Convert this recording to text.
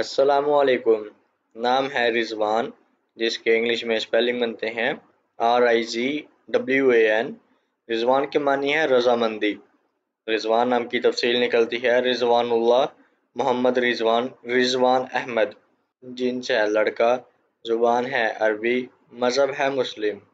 अस्सलामुअलैकुम। नाम है रिजवान, जिसके इंग्लिश में स्पेलिंग बनते हैं RIZWAN। रिजवान के मानी है रजामंदी। रिजवान नाम की तफसील निकलती है रिजवानुल्लाह, मोहम्मद रिजवान, रिजवान अहमद। जिन से है लड़का, ज़ुबान है अरबी, मज़हब है मुस्लिम।